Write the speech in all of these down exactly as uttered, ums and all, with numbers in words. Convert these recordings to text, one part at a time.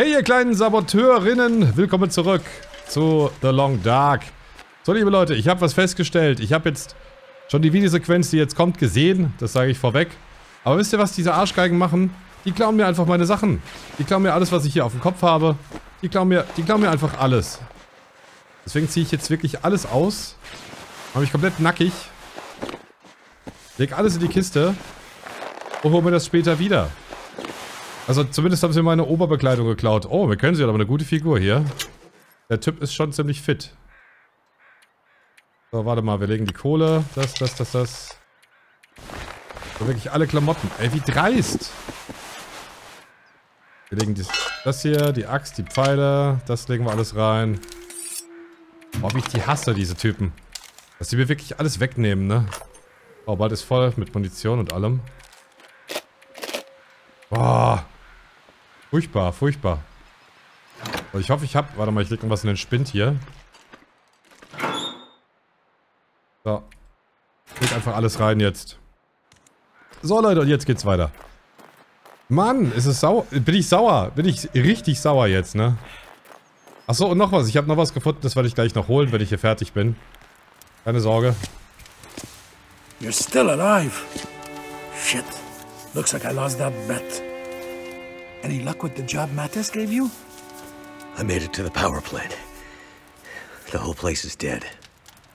Hey ihr kleinen Saboteurinnen, willkommen zurück zu The Long Dark. So liebe Leute, ich habe was festgestellt. Ich habe jetzt schon die Videosequenz, die jetzt kommt, gesehen. Das sage ich vorweg. Aber wisst ihr, was diese Arschgeigen machen? Die klauen mir einfach meine Sachen. Die klauen mir alles, was ich hier auf dem Kopf habe. Die klauen mir, die klauen mir einfach alles. Deswegen ziehe ich jetzt wirklich alles aus. Mache mich komplett nackig. Leg alles in die Kiste. Und hol mir das später wieder. Also zumindest haben sie meine Oberbekleidung geklaut. Oh, wir können sie, aber eine gute Figur hier. Der Typ ist schon ziemlich fit. So, warte mal, wir legen die Kohle. Das, das, das, das. So, wirklich alle Klamotten. Ey, wie dreist! Wir legen dies, das hier, die Axt, die Pfeile. Das legen wir alles rein. Boah, wie ich die hasse, diese Typen. Dass die mir wirklich alles wegnehmen, ne? Oh, bald ist voll mit Munition und allem. Boah. Furchtbar, furchtbar. Also ich hoffe, ich habe... Warte mal, ich lege irgendwas in den Spind hier. So. Ich leg einfach alles rein jetzt. So, Leute, und jetzt geht's weiter. Mann, ist es sauer? Bin ich sauer? Bin ich richtig sauer jetzt, ne? Achso, und noch was. Ich habe noch was gefunden. Das werde ich gleich noch holen, wenn ich hier fertig bin. Keine Sorge. You're still alive. Shit. Looks like I lost that bet. Any luck with the job Mathis gave you? I made it to the power plant. The whole place is dead.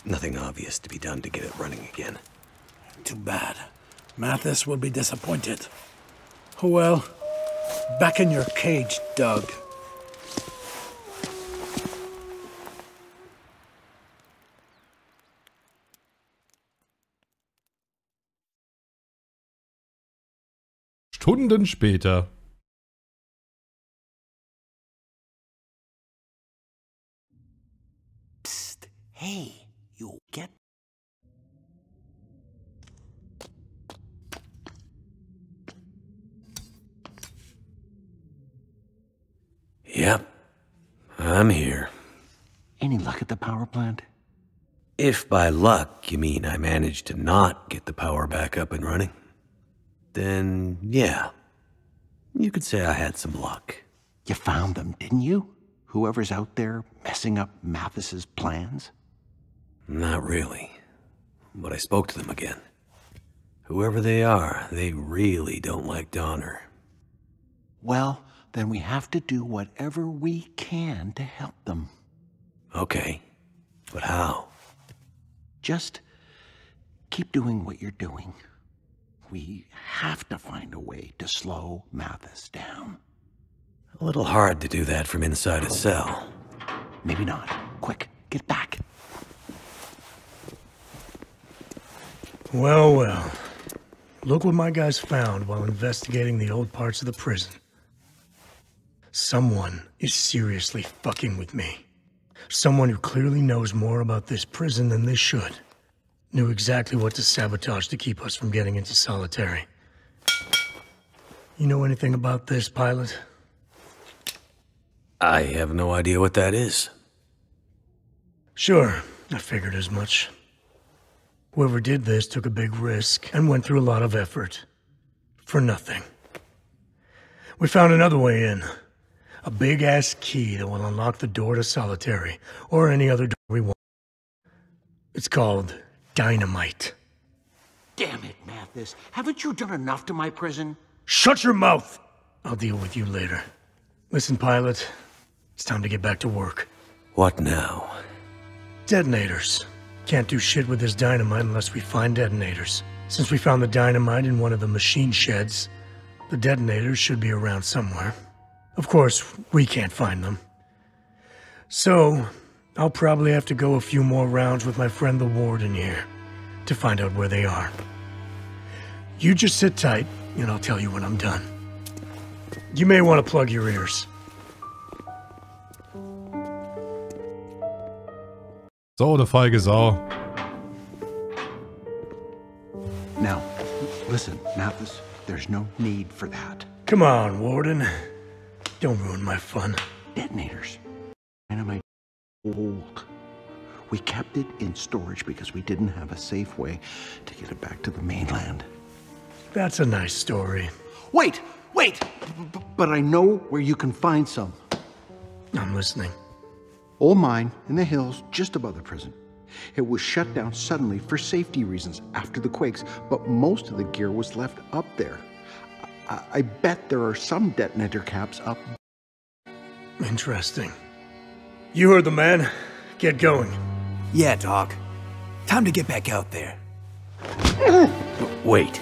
Nothing obvious to be done to get it running again. Too bad. Mathis will be disappointed. Oh well. Back in your cage, Doug. Stunden später. Psst, hey, you get. Yep, I'm here. Any luck at the power plant? If by luck you mean I managed to not get the power back up and running. Then, yeah. You could say I had some luck. You found them, didn't you? Whoever's out there messing up Mathis's plans? Not really. But I spoke to them again. Whoever they are, they really don't like Donner. Well, then we have to do whatever we can to help them. Okay. But how? Just keep doing what you're doing. We have to find a way to slow Mathis down. A little hard to do that from inside a cell. Maybe not. Quick, get back. Well, well. Look what my guys found while investigating the old parts of the prison. Someone is seriously fucking with me. Someone who clearly knows more about this prison than they should. Knew exactly what to sabotage to keep us from getting into solitary. You know anything about this, pilot? I have no idea what that is. Sure, I figured as much. Whoever did this took a big risk and went through a lot of effort. For nothing. We found another way in. A big-ass key that will unlock the door to solitary, or any other door we want. It's called... Dynamite. Damn it, Mathis. Haven't you done enough to my prison? Shut your mouth! I'll deal with you later. Listen, pilot. It's time to get back to work. What now? Detonators. Can't do shit with this dynamite unless we find detonators. Since we found the dynamite in one of the machine sheds, the detonators should be around somewhere. Of course, we can't find them. So... I'll probably have to go a few more rounds with my friend the warden here to find out where they are. You just sit tight, and I'll tell you when I'm done. You may want to plug your ears. So, eine feige Sau. Now, listen, Mathis, there's no need for that. Come on, warden. Don't ruin my fun. Detonators. Dynamite. Old. We kept it in storage because we didn't have a safe way to get it back to the mainland. That's a nice story. Wait! Wait! B but I know where you can find some. I'm listening. Old mine in the hills just above the prison. It was shut down suddenly for safety reasons after the quakes, but most of the gear was left up there. I, I bet there are some detonator caps up. Interesting. You heard the man. Get going. Yeah, Doc. Time to get back out there. Wait.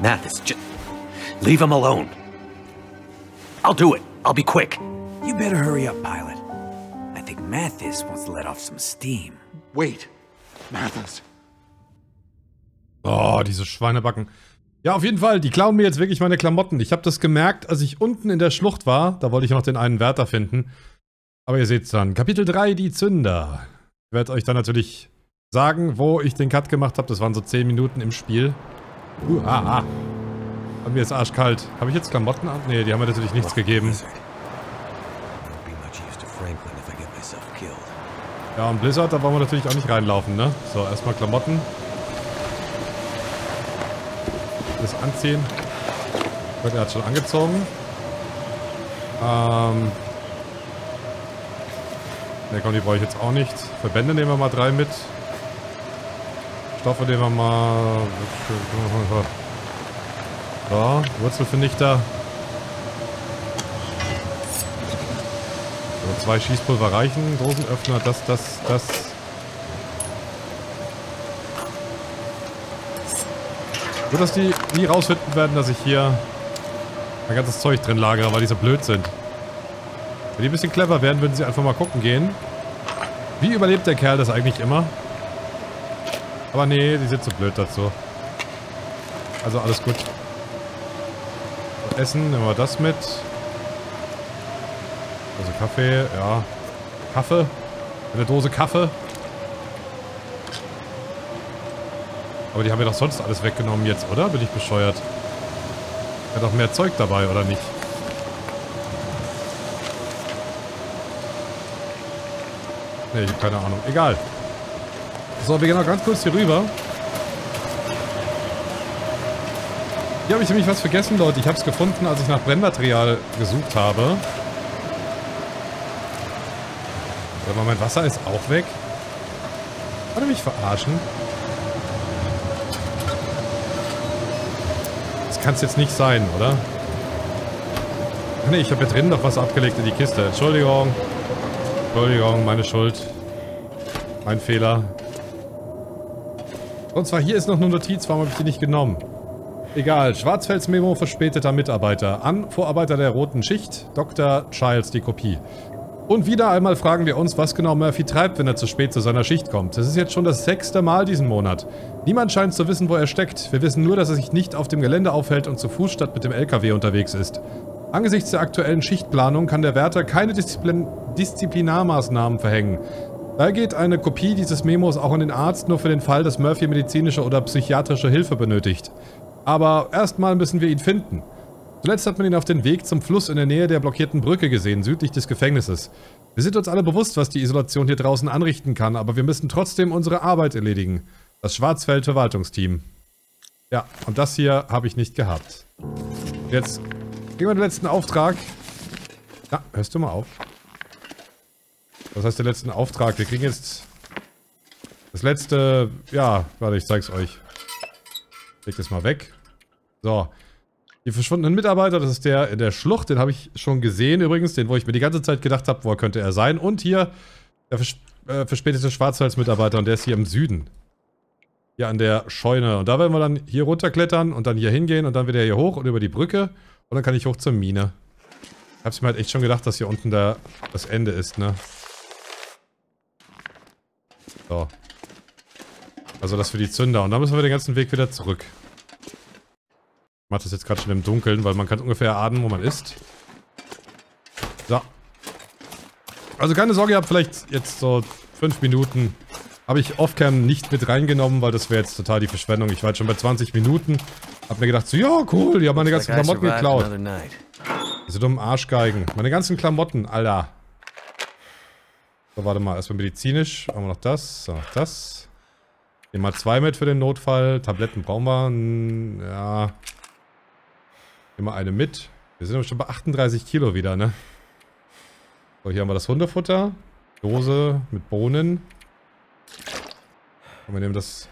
Mathis, just leave him alone. I'll do it. I'll be quick. You better hurry up, Pilot. I think Mathis wants to let off some steam. Wait, Mathis. Oh, diese Schweinebacken. Ja, auf jeden Fall, die klauen mir jetzt wirklich meine Klamotten. Ich habe das gemerkt, als ich unten in der Schlucht war. Da wollte ich noch den einen Wärter finden. Aber ihr seht's dann. Kapitel drei, die Zünder. Ich werde euch dann natürlich sagen, wo ich den Cut gemacht habe. Das waren so zehn Minuten im Spiel. Uh, ah, ah. Und mir ist arschkalt. Habe ich jetzt Klamotten an? Nee, die haben mir natürlich nichts gegeben. Ja, und Blizzard, da wollen wir natürlich auch nicht reinlaufen, ne? So, erstmal Klamotten. Das anziehen. Er hat schon angezogen. Ähm. Ne, komm, die brauche ich jetzt auch nicht. Verbände nehmen wir mal drei mit. Stoffe nehmen wir mal. So, Wurzelvernichter. So, zwei Schießpulver reichen. Dosenöffner, das, das, das. So, dass die nie rausfinden werden, dass ich hier mein ganzes Zeug drin lagere, weil die so blöd sind. Wenn die ein bisschen clever wären, würden sie einfach mal gucken gehen. Wie überlebt der Kerl das eigentlich immer? Aber nee, die sind so blöd dazu. Also alles gut. So, Essen, nehmen wir das mit. Also Kaffee, ja. Kaffee. Eine Dose Kaffee. Aber die haben ja doch sonst alles weggenommen jetzt, oder? Bin ich bescheuert? Hat doch mehr Zeug dabei, oder nicht? Nee, ich habe keine Ahnung. Egal. So, wir gehen noch ganz kurz hier rüber. Hier habe ich nämlich was vergessen, Leute. Ich habe es gefunden, als ich nach Brennmaterial gesucht habe. Aber mein Wasser ist auch weg. Wollt ihr mich verarschen? Das kann es jetzt nicht sein, oder? Ach nee, ich habe hier drin noch was abgelegt in die Kiste. Entschuldigung. Entschuldigung, meine Schuld. Mein Fehler. Und zwar hier ist noch eine Notiz, warum habe ich die nicht genommen? Egal, Schwarzfels-Memo, verspäteter Mitarbeiter. An Vorarbeiter der roten Schicht, Doktor Childs, die Kopie. Und wieder einmal fragen wir uns, was genau Murphy treibt, wenn er zu spät zu seiner Schicht kommt. Das ist jetzt schon das sechste Mal diesen Monat. Niemand scheint zu wissen, wo er steckt. Wir wissen nur, dass er sich nicht auf dem Gelände aufhält und zu Fuß statt mit dem L K W unterwegs ist. Angesichts der aktuellen Schichtplanung kann der Wärter keine Disziplin Disziplinarmaßnahmen verhängen. Da geht eine Kopie dieses Memos auch an den Arzt, nur für den Fall, dass Murphy medizinische oder psychiatrische Hilfe benötigt. Aber erstmal müssen wir ihn finden. Zuletzt hat man ihn auf dem Weg zum Fluss in der Nähe der blockierten Brücke gesehen, südlich des Gefängnisses. Wir sind uns alle bewusst, was die Isolation hier draußen anrichten kann, aber wir müssen trotzdem unsere Arbeit erledigen. Das Schwarzfeld-Verwaltungsteam. Ja, und das hier habe ich nicht gehabt. Jetzt... Gehen wir den letzten Auftrag. Na, hörst du mal auf. Was heißt der letzten Auftrag? Wir kriegen jetzt das letzte... Ja, warte, ich zeig's euch. Ich leg das mal weg. So. Die verschwundenen Mitarbeiter, das ist der in der Schlucht. Den habe ich schon gesehen übrigens. Den, wo ich mir die ganze Zeit gedacht habe, wo könnte er sein. Und hier der vers äh, verspätete Schwarzwaldsmitarbeiter. Und der ist hier im Süden. Hier an der Scheune. Und da werden wir dann hier runterklettern und dann hier hingehen. Und dann wieder hier hoch und über die Brücke. Und dann kann ich hoch zur Mine. Ich hab's mir halt echt schon gedacht, dass hier unten da das Ende ist, ne? So. Also das für die Zünder. Und dann müssen wir den ganzen Weg wieder zurück. Ich mach das jetzt gerade schon im Dunkeln, weil man kann ungefähr erahnen, wo man ist. So. Also keine Sorge, ihr habt vielleicht jetzt so fünf Minuten. Habe ich off-cam nicht mit reingenommen, weil das wäre jetzt total die Verschwendung. Ich war jetzt schon bei zwanzig Minuten. Hab mir gedacht, so, ja, cool, die haben meine ganzen Klamotten geklaut. Diese dummen Arschgeigen. Meine ganzen Klamotten, Alter. So, warte mal, erstmal medizinisch. Haben wir noch das, dann noch das. Nehmen wir zwei mit für den Notfall. Tabletten brauchen wir. Ja. Nehmen wir eine mit. Wir sind schon bei achtunddreißig Kilo wieder, ne? So, hier haben wir das Hundefutter. Dose mit Bohnen. Und wir nehmen das...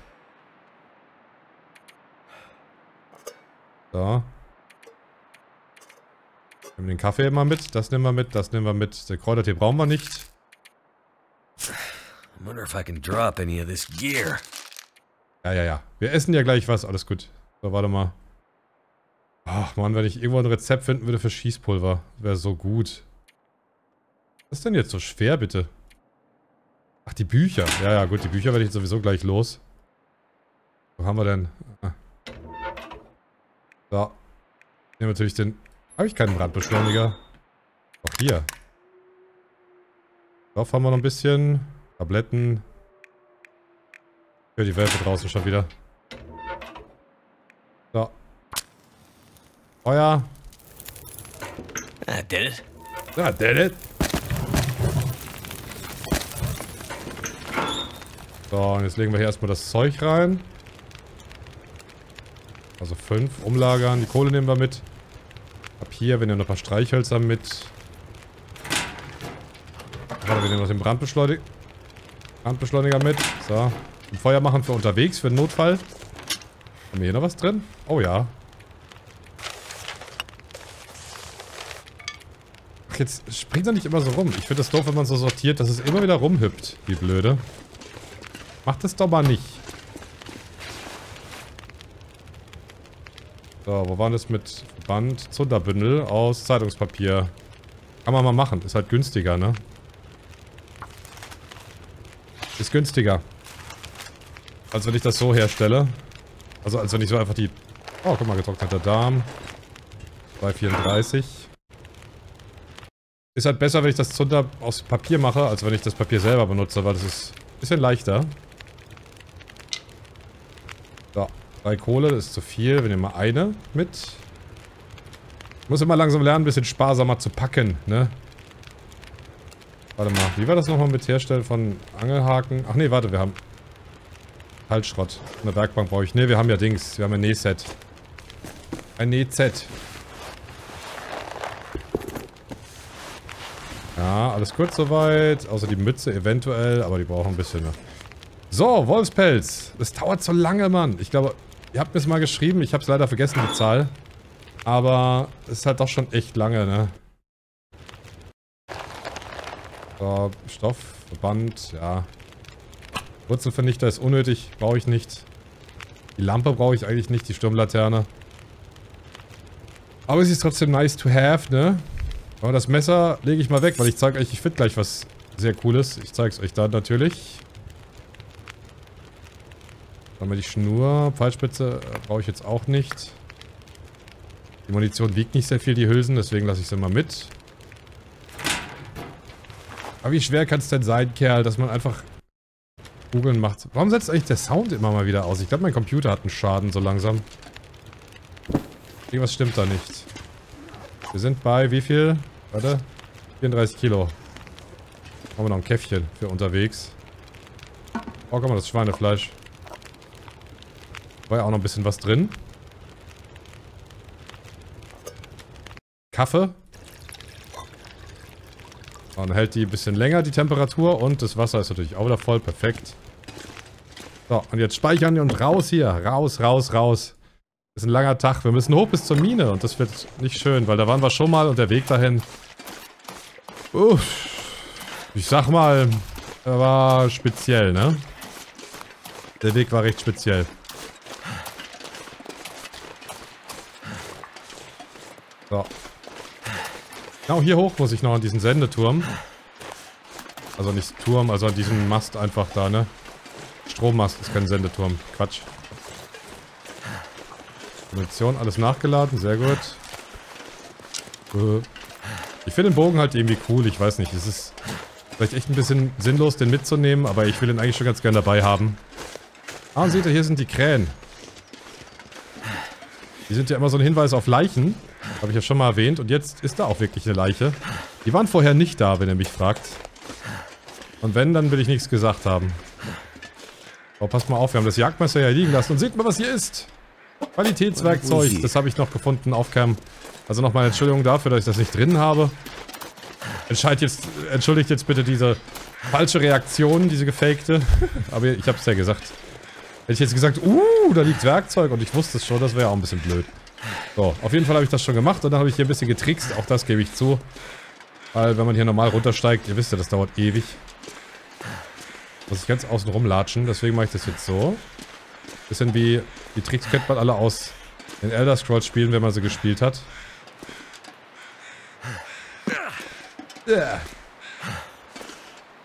So. Wir nehmen den Kaffee immer mit. Das nehmen wir mit. Das nehmen wir mit. Den Kräutertee brauchen wir nicht. I wonder if I can drop any of this gear. Ja, ja, ja. Wir essen ja gleich was. Alles gut. So, warte mal. Ach, Mann, wenn ich irgendwo ein Rezept finden würde für Schießpulver. Wäre so gut. Was ist denn jetzt so schwer, bitte? Ach, die Bücher. Ja, ja, gut. Die Bücher werde ich jetzt sowieso gleich los. Wo haben wir denn? So. Ich nehme natürlich den... Habe ich keinen Brandbeschleuniger? Auch hier. Drauf haben wir noch ein bisschen... Tabletten. Ich höre die Wölfe draußen schon wieder. So. Feuer. Ah, did it. Ah, did it. So, und jetzt legen wir hier erstmal das Zeug rein. Also fünf umlagern. Die Kohle nehmen wir mit. Ab hier, wir nehmen noch ein paar Streichhölzer mit. Warte, wir nehmen noch den Brandbeschleuniger. Brandbeschleuniger mit. So. Ein Feuer machen für unterwegs, für den Notfall. Haben wir hier noch was drin? Oh ja. Ach, jetzt springt er nicht immer so rum. Ich finde das doof, wenn man so sortiert, dass es immer wieder rumhüpft. Wie blöde. Macht das doch mal nicht. So, wo waren das mit Band? Zunderbündel aus Zeitungspapier. Kann man mal machen. Ist halt günstiger, ne? Ist günstiger. Als wenn ich das so herstelle. Also als wenn ich so einfach die... Oh, guck mal, getrockneter Darm. zwei Komma vierunddreißig. Ist halt besser, wenn ich das Zunder aus Papier mache, als wenn ich das Papier selber benutze, weil das ist ein bisschen leichter. So, drei Kohle, das ist zu viel. Wir nehmen mal eine mit. Ich muss immer langsam lernen, ein bisschen sparsamer zu packen, ne? Warte mal, wie war das nochmal mit Herstellen von Angelhaken? Ach nee, warte, wir haben... Kaltschrott. Eine Werkbank brauche ich. Ne, wir haben ja Dings. Wir haben ein Nähset. Ein Nähset. Ja, alles gut soweit. Außer die Mütze eventuell, aber die brauchen ein bisschen mehr. So, Wolfspelz. Das dauert so lange, Mann. Ich glaube, ihr habt mir es mal geschrieben. Ich habe es leider vergessen, die Zahl. Aber es ist halt doch schon echt lange, ne? So, Stoff, Verband, ja. Wurzelvernichter ist unnötig, brauche ich nicht. Die Lampe brauche ich eigentlich nicht, die Sturmlaterne. Aber es ist trotzdem nice to have, ne? Aber das Messer lege ich mal weg, weil ich zeige euch, ich finde gleich was sehr Cooles. Ich zeige es euch dann natürlich. Dann mal die Schnur, Pfeilspitze brauche ich jetzt auch nicht. Die Munition wiegt nicht sehr viel, die Hülsen, deswegen lasse ich sie mal mit. Aber wie schwer kann es denn sein, Kerl, dass man einfach... Googeln macht. Warum setzt eigentlich der Sound immer mal wieder aus? Ich glaube, mein Computer hat einen Schaden so langsam. Irgendwas stimmt da nicht. Wir sind bei wie viel? Warte. vierunddreißig Kilo. Haben wir noch ein Käffchen für unterwegs. Oh, guck mal, das Schweinefleisch. War ja auch noch ein bisschen was drin. Kaffee. Und dann hält die ein bisschen länger, die Temperatur. Und das Wasser ist natürlich auch wieder voll. Perfekt. So, und jetzt speichern und raus hier. Raus, raus, raus. Das ist ein langer Tag. Wir müssen hoch bis zur Mine. Und das wird nicht schön, weil da waren wir schon mal. Und der Weg dahin... Uff. Ich sag mal, er war speziell, ne? Der Weg war recht speziell. So. Genau hier hoch muss ich noch an diesen Sendeturm. Also nicht Turm, also an diesem Mast einfach da, ne? Strommast ist kein Sendeturm. Quatsch. Munition, alles nachgeladen, sehr gut. Ich finde den Bogen halt irgendwie cool, ich weiß nicht. Es ist vielleicht echt ein bisschen sinnlos, den mitzunehmen, aber ich will den eigentlich schon ganz gern dabei haben. Ah, und seht ihr, hier sind die Krähen. Die sind ja immer so ein Hinweis auf Leichen. Habe ich ja schon mal erwähnt. Und jetzt ist da auch wirklich eine Leiche. Die waren vorher nicht da, wenn ihr mich fragt. Und wenn, dann will ich nichts gesagt haben. Aber passt mal auf, wir haben das Jagdmesser ja liegen lassen. Und seht mal, was hier ist. Qualitätswerkzeug, das habe ich noch gefunden auf Cam. Also nochmal Entschuldigung dafür, dass ich das nicht drin habe. Entscheidet jetzt, entschuldigt jetzt bitte diese falsche Reaktion, diese gefakte. Aber ich habe es ja gesagt. Hätte ich jetzt gesagt, uh, da liegt Werkzeug und ich wusste es schon, das wäre ja auch ein bisschen blöd. So, auf jeden Fall habe ich das schon gemacht und dann habe ich hier ein bisschen getrickst, auch das gebe ich zu. Weil wenn man hier normal runtersteigt, ihr wisst ja, das dauert ewig. Muss ich ganz außen rumlatschen, deswegen mache ich das jetzt so. Bisschen wie, die Tricks kennt man alle aus den Elder Scrolls Spielen, wenn man sie gespielt hat.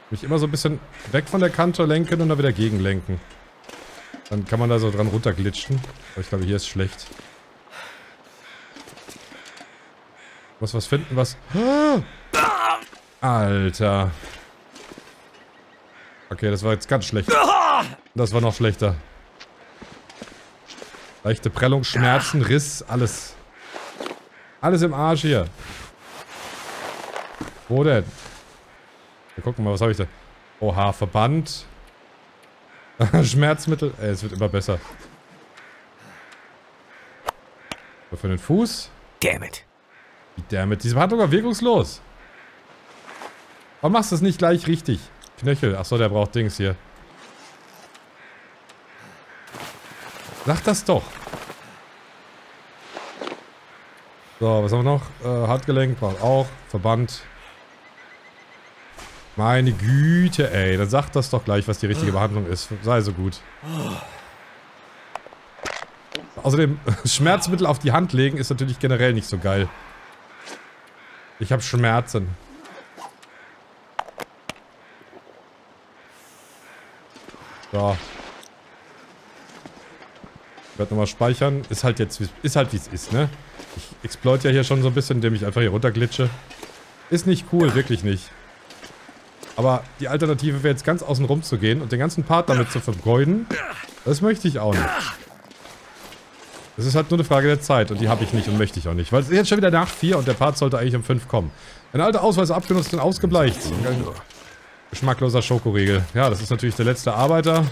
Mich immer so ein bisschen weg von der Kante lenken und dann wieder gegenlenken. Dann kann man da so dran runterglitschen. Aber ich glaube, hier ist schlecht. Ich muss was finden, was... Alter. Okay, das war jetzt ganz schlecht. Das war noch schlechter. Leichte Prellung, Schmerzen, Riss, alles. Alles im Arsch hier. Wo denn? Wir gucken mal, was habe ich da? Oha, Verband. Schmerzmittel. Ey, es wird immer besser. So, für den Fuß. Dammit. Dammit. Diese Behandlung war wirkungslos. Warum machst du es nicht gleich richtig? Knöchel. Achso, der braucht Dings hier. Sag das doch. So, was haben wir noch? Äh, Handgelenk braucht auch. Verband. Meine Güte, ey. Dann sag das doch gleich, was die richtige Behandlung ist. Sei so gut. Außerdem, Schmerzmittel auf die Hand legen ist natürlich generell nicht so geil. Ich habe Schmerzen. So. Ich werde nochmal speichern. Ist halt jetzt, ist halt wie es ist, ne? Ich exploite ja hier schon so ein bisschen, indem ich einfach hier runterglitsche. Ist nicht cool, wirklich nicht. Aber die Alternative wäre jetzt ganz außen rum zu gehen und den ganzen Part damit zu vergeuden. Das möchte ich auch nicht. Das ist halt nur eine Frage der Zeit und die habe ich nicht und möchte ich auch nicht. Weil es ist jetzt schon wieder nach vier und der Part sollte eigentlich um fünf kommen. Ein alter Ausweis abgenutzt und ausgebleicht. Ein geschmackloser Schokoriegel. Ja, das ist natürlich der letzte Arbeiter.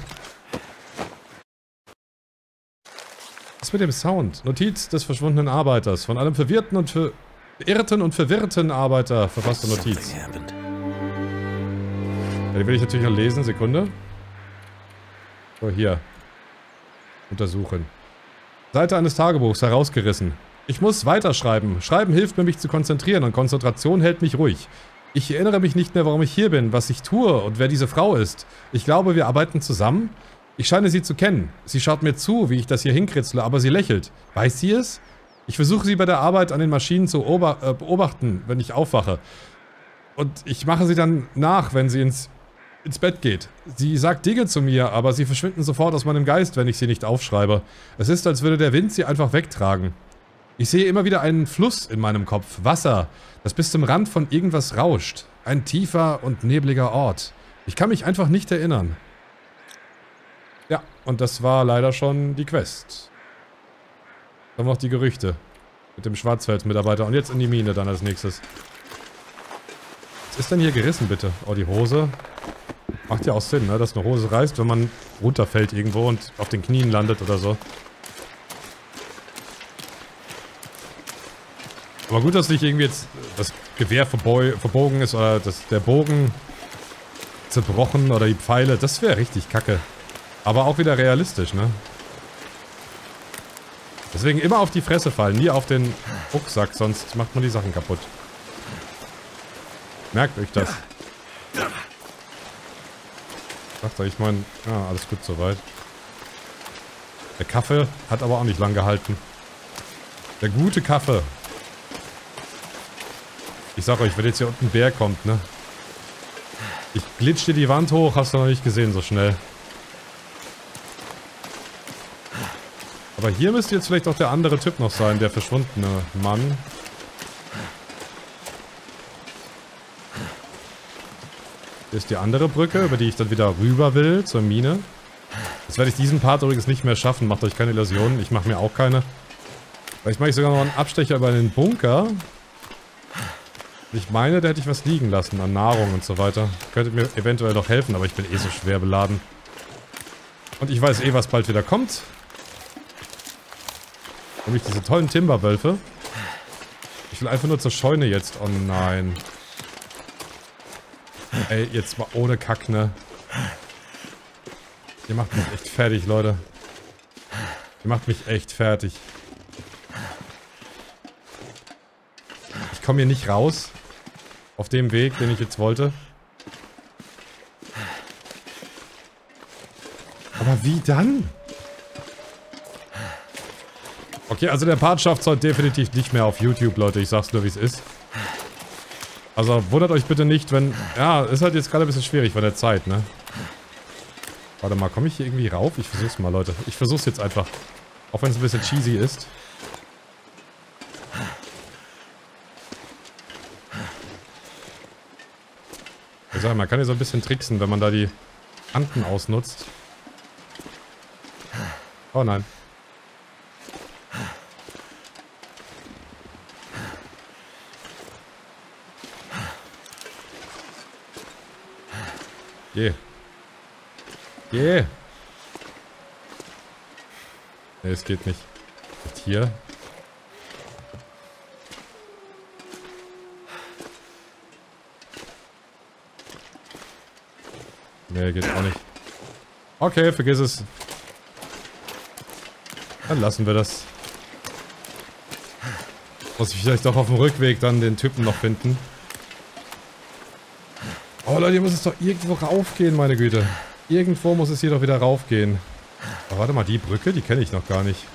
Was mit dem Sound? Notiz des verschwundenen Arbeiters. Von einem verwirrten und ver verirrten und verwirrten Arbeiter verfasste Notiz. Ja, die will ich natürlich noch lesen. Sekunde. So, hier. Untersuchen. Seite eines Tagebuchs herausgerissen. Ich muss weiterschreiben. Schreiben hilft mir, mich zu konzentrieren und Konzentration hält mich ruhig. Ich erinnere mich nicht mehr, warum ich hier bin, was ich tue und wer diese Frau ist. Ich glaube, wir arbeiten zusammen. Ich scheine sie zu kennen. Sie schaut mir zu, wie ich das hier hinkritzle, aber sie lächelt. Weiß sie es? Ich versuche sie bei der Arbeit an den Maschinen zu äh, beobachten, wenn ich aufwache. Und ich mache sie dann nach, wenn sie ins, ins Bett geht. Sie sagt Dinge zu mir, aber sie verschwinden sofort aus meinem Geist, wenn ich sie nicht aufschreibe. Es ist, als würde der Wind sie einfach wegtragen. Ich sehe immer wieder einen Fluss in meinem Kopf, Wasser, das bis zum Rand von irgendwas rauscht. Ein tiefer und nebliger Ort. Ich kann mich einfach nicht erinnern. Ja, und das war leider schon die Quest. Dann haben wir noch die Gerüchte mit dem Schwarzfels-Mitarbeiter. Und jetzt in die Mine dann als nächstes. Was ist denn hier gerissen, bitte? Oh, die Hose. Macht ja auch Sinn, ne? Dass eine Hose reißt, wenn man runterfällt irgendwo und auf den Knien landet oder so. Aber gut, dass nicht irgendwie jetzt das Gewehr verbogen ist oder dass der Bogen zerbrochen oder die Pfeile. Das wäre richtig kacke. Aber auch wieder realistisch, ne? Deswegen immer auf die Fresse fallen, nie auf den Rucksack, sonst macht man die Sachen kaputt. Merkt euch das. Sagt euch, ich meine, ja, alles gut soweit. Der Kaffee hat aber auch nicht lang gehalten. Der gute Kaffee. Ich sag euch, wenn jetzt hier unten ein Bär kommt, ne? Ich glitsche dir die Wand hoch, hast du noch nicht gesehen so schnell. Aber hier müsste jetzt vielleicht auch der andere Typ noch sein, der verschwundene Mann. Hier ist die andere Brücke, über die ich dann wieder rüber will, zur Mine. Jetzt werde ich diesen Part übrigens nicht mehr schaffen, macht euch keine Illusionen, ich mache mir auch keine. Vielleicht mache ich sogar noch einen Abstecher über den Bunker. Ich meine, da hätte ich was liegen lassen an Nahrung und so weiter. Könntet mir eventuell noch helfen, aber ich bin eh so schwer beladen. Und ich weiß eh, was bald wieder kommt. Nämlich diese tollen Timberwölfe. Ich will einfach nur zur Scheune jetzt. Oh nein. Ey, jetzt mal ohne Kack, ne? Ihr macht mich echt fertig, Leute. Ihr macht mich echt fertig. Ich komme hier nicht raus. Auf dem Weg, den ich jetzt wollte. Aber wie dann? Okay, also der Part schafft es heute definitiv nicht mehr auf YouTube, Leute. Ich sag's nur, wie es ist. Also wundert euch bitte nicht, wenn... Ja, ist halt jetzt gerade ein bisschen schwierig von der Zeit, ne? Warte mal, komme ich hier irgendwie rauf? Ich versuch's mal, Leute. Ich versuch's jetzt einfach. Auch wenn es ein bisschen cheesy ist. Ich sag mal, man kann hier so ein bisschen tricksen, wenn man da die Kanten ausnutzt. Oh nein. Geh. Geh. Nee, es geht nicht. Nicht hier. Nee, geht auch nicht. Okay, vergiss es. Dann lassen wir das. Muss ich vielleicht auch auf dem Rückweg dann den Typen noch finden. Oh Leute, hier muss es doch irgendwo raufgehen, meine Güte. Irgendwo muss es hier doch wieder raufgehen. Aber warte mal, die Brücke, die kenne ich noch gar nicht.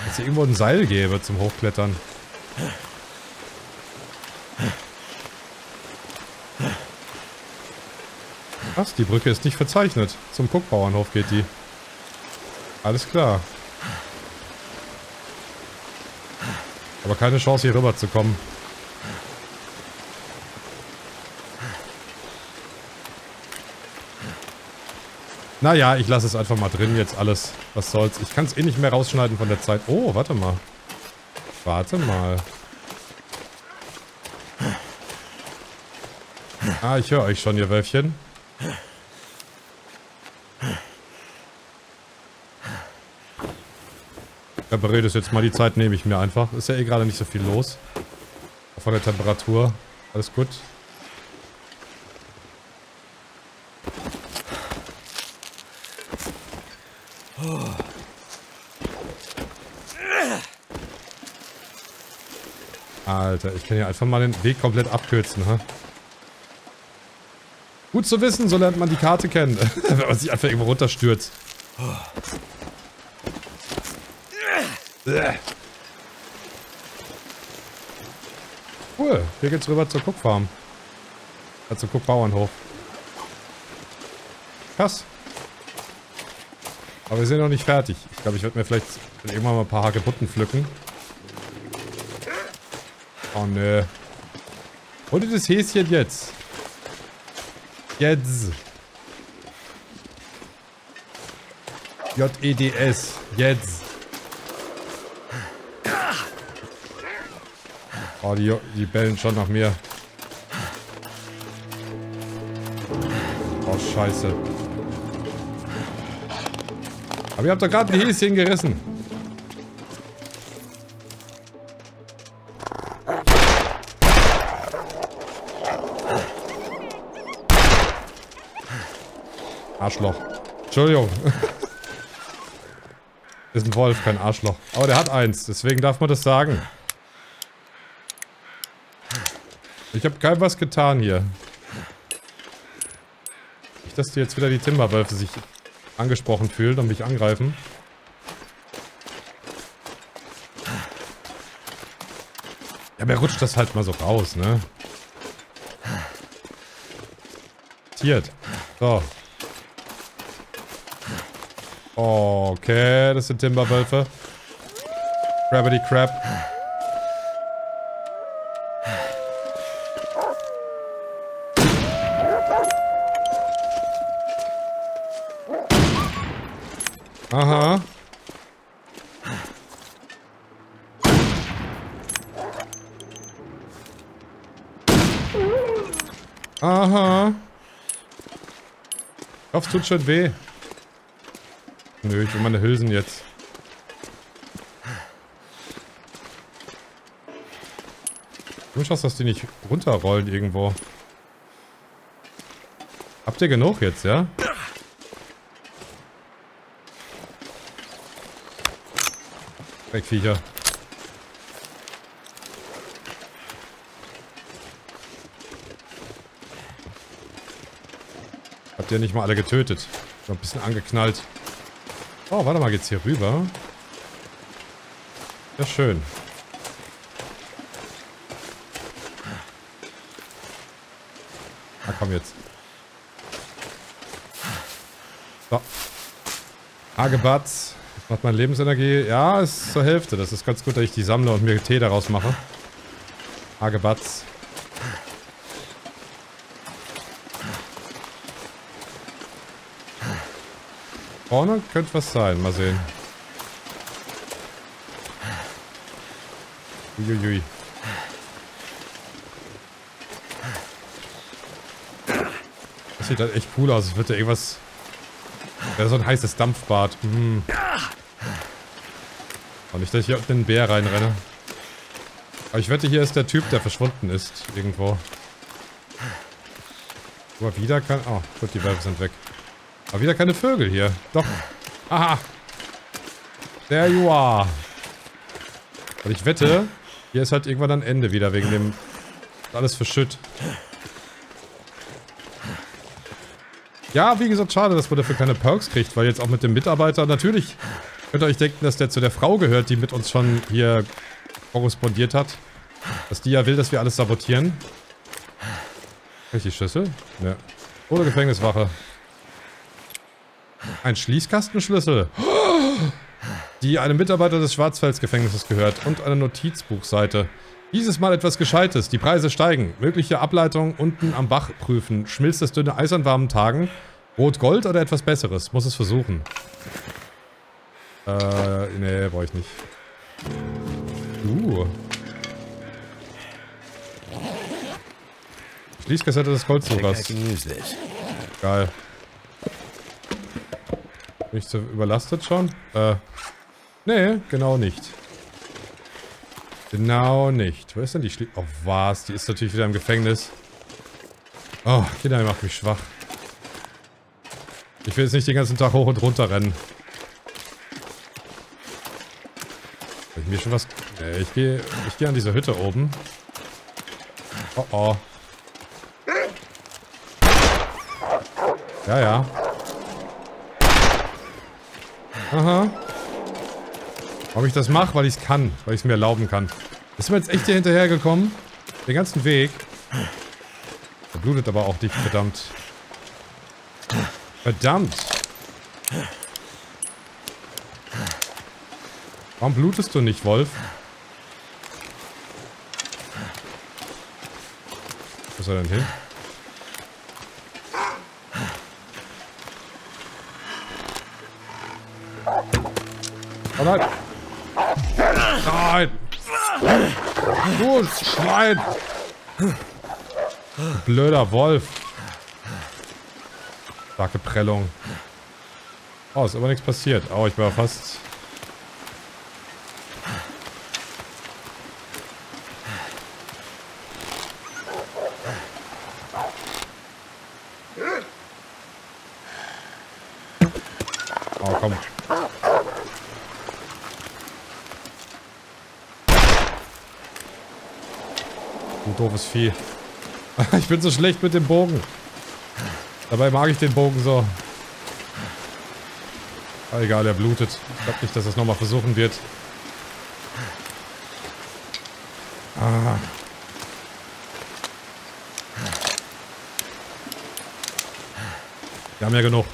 Wenn es hier irgendwo ein Seil gäbe zum Hochklettern. Was? Die Brücke ist nicht verzeichnet. Zum Cook-Bauernhof geht die. Alles klar. Aber keine Chance, hier rüber zu kommen. Naja, ich lasse es einfach mal drin jetzt alles. Was soll's. Ich kann es eh nicht mehr rausschneiden von der Zeit. Oh, warte mal. Warte mal. Ah, ich höre euch schon, ihr Wölfchen. Repariert es jetzt mal, die Zeit nehme ich mir einfach. Ist ja eh gerade nicht so viel los. Von der Temperatur. Alles gut. Alter, ich kann ja einfach mal den Weg komplett abkürzen, ha? Gut zu wissen, so lernt man die Karte kennen. Wenn man sich einfach irgendwo runterstürzt. Cool, hier geht's rüber zur Cook-Farm. Ja, zum Cook-Bauernhof. Krass. Aber wir sind noch nicht fertig. Ich glaube, ich werde mir vielleicht irgendwann mal ein paar Hagebutten pflücken. Oh ne. Holt ihr das Häschen jetzt? Jetzt. J E D S. Jetzt. Oh, die, die bellen schon nach mir. Oh, scheiße. Aber ihr habt doch gerade ein Häschen gerissen. Arschloch. Entschuldigung. Ist ein Wolf, kein Arschloch. Aber der hat eins, deswegen darf man das sagen. Ich habe keinem was getan hier. Nicht, dass die jetzt wieder die Timberwölfe sich angesprochen fühlen und mich angreifen. Ja, mir rutscht das halt mal so raus, ne? Tiert. So. Okay, das sind Timberwölfe. Gravity Crab. Aha. Aha. Ich hoffe, es tut schon weh. Nö, ich will meine Hülsen jetzt. Ich hoffe, dass die nicht runterrollen irgendwo. Habt ihr genug jetzt, ja? Weg, Viecher. Habt ihr nicht mal alle getötet? Ich bin ein bisschen angeknallt. Oh, warte mal, geht's hier rüber? Ja, schön. Na komm jetzt. So. Hagebatz. Das macht meine Lebensenergie. Ja, ist zur Hälfte. Das ist ganz gut, dass ich die sammle und mir Tee daraus mache. Hagebatz. Vorne könnte was sein. Mal sehen. Uiuiui. Das sieht halt echt cool aus. Es wird ja irgendwas... Ja, so ein heißes Dampfbad. Hm. Und nicht, dass ich hier auf den Bär reinrenne. Aber ich wette, hier ist der Typ, der verschwunden ist. Irgendwo. Aber wieder kann... Oh, gut, die Wölfe sind weg. Aber wieder keine Vögel hier. Doch. Aha. There you are. Und ich wette, hier ist halt irgendwann ein Ende wieder wegen dem... Alles verschütt. Ja, wie gesagt, schade, dass man dafür keine Perks kriegt, weil jetzt auch mit dem Mitarbeiter, natürlich könnt ihr euch denken, dass der zu der Frau gehört, die mit uns schon hier korrespondiert hat. Dass die ja will, dass wir alles sabotieren. Kann ich die Schlüssel? Ja. Oder Gefängniswache. Ein Schließkastenschlüssel, die einem Mitarbeiter des Schwarzfels-Gefängnisses gehört und eine Notizbuchseite. Dieses Mal etwas Gescheites. Die Preise steigen. Mögliche Ableitung unten am Bach prüfen. Schmilzt das dünne Eis an warmen Tagen? Rot-Gold oder etwas Besseres? Muss es versuchen. Äh, nee, brauche ich nicht. Uh. Schließkassette des Goldsuchers. Geil. Bin ich so überlastet schon? Äh, nee, genau nicht. Genau nicht. Wo ist denn die Schlie... Oh, was? Die ist natürlich wieder im Gefängnis. Oh, Kinder, die macht mich schwach. Ich will jetzt nicht den ganzen Tag hoch und runter rennen. Hab ich mir schon was... Nee, ich gehe ich gehe an diese Hütte oben. Oh, oh. Ja, ja. Aha. Ob ich das mache, weil ich es kann, weil ich es mir erlauben kann. Ist mir jetzt echt hier hinterhergekommen? Den ganzen Weg. Der blutet aber auch nicht, verdammt. Verdammt! Warum blutest du nicht, Wolf? Wo ist er denn hin? Oh nein! Nein! Du Schwein! Blöder Wolf! Starke Prellung. Oh, ist aber nichts passiert. Oh, ich war fast... Oh, komm. Doofes Vieh. Ich bin so schlecht mit dem Bogen. Dabei mag ich den Bogen so. Aber egal, er blutet. Ich glaube nicht, dass er es nochmal versuchen wird. Ah. Wir haben ja genug.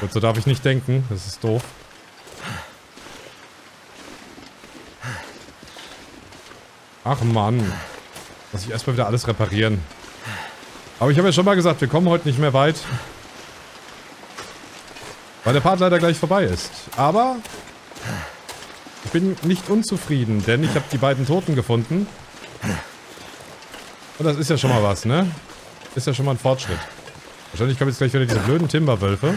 Gut, so darf ich nicht denken. Das ist doof. Ach Mann. Muss ich erstmal wieder alles reparieren. Aber ich habe ja schon mal gesagt, wir kommen heute nicht mehr weit. Weil der Part leider gleich vorbei ist. Aber ich bin nicht unzufrieden, denn ich habe die beiden Toten gefunden. Und das ist ja schon mal was, ne? Ist ja schon mal ein Fortschritt. Wahrscheinlich kommen jetzt gleich wieder diese blöden Timberwölfe.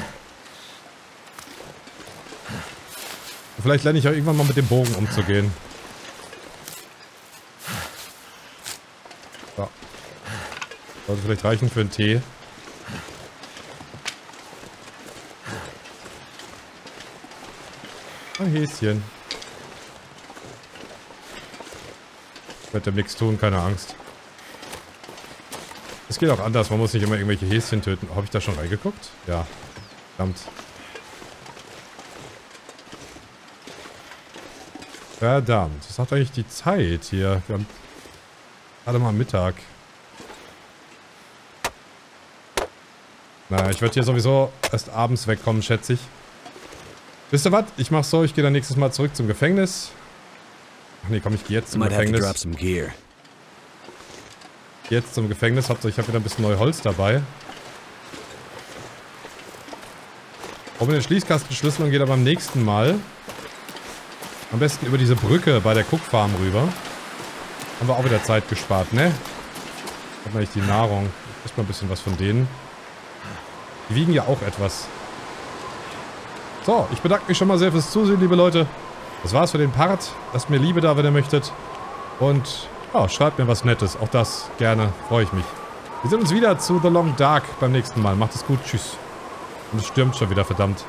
Vielleicht lerne ich auch irgendwann mal mit dem Bogen umzugehen. So. Sollte vielleicht reichen für einen Tee. Ein Häschen. Ich werde dem nichts tun, keine Angst. Es geht auch anders, man muss nicht immer irgendwelche Häschen töten. Habe ich da schon reingeguckt? Ja. Verdammt. Verdammt. Was hat eigentlich die Zeit hier? Wir haben gerade mal Mittag. Na, ich werde hier sowieso erst abends wegkommen, schätze ich. Wisst ihr was? Ich mach's so, ich gehe dann nächstes Mal zurück zum Gefängnis. Ach nee, komm, ich gehe jetzt zum Gefängnis. Jetzt zum Gefängnis. Hauptsache, ich habe wieder ein bisschen neues Holz dabei. Ob in den Schließkastenschlüsselung geht aber beim nächsten Mal. Am besten über diese Brücke bei der Cook-Farm rüber. Haben wir auch wieder Zeit gespart, ne? Hat man nicht die Nahrung. Ich esse mal ein bisschen was von denen. Die wiegen ja auch etwas. So, ich bedanke mich schon mal sehr fürs Zusehen, liebe Leute. Das war's für den Part. Lasst mir Liebe da, wenn ihr möchtet. Und ja, schreibt mir was Nettes. Auch das gerne. Freue ich mich. Wir sehen uns wieder zu The Long Dark beim nächsten Mal. Macht es gut. Tschüss. Und es stürmt schon wieder, verdammt.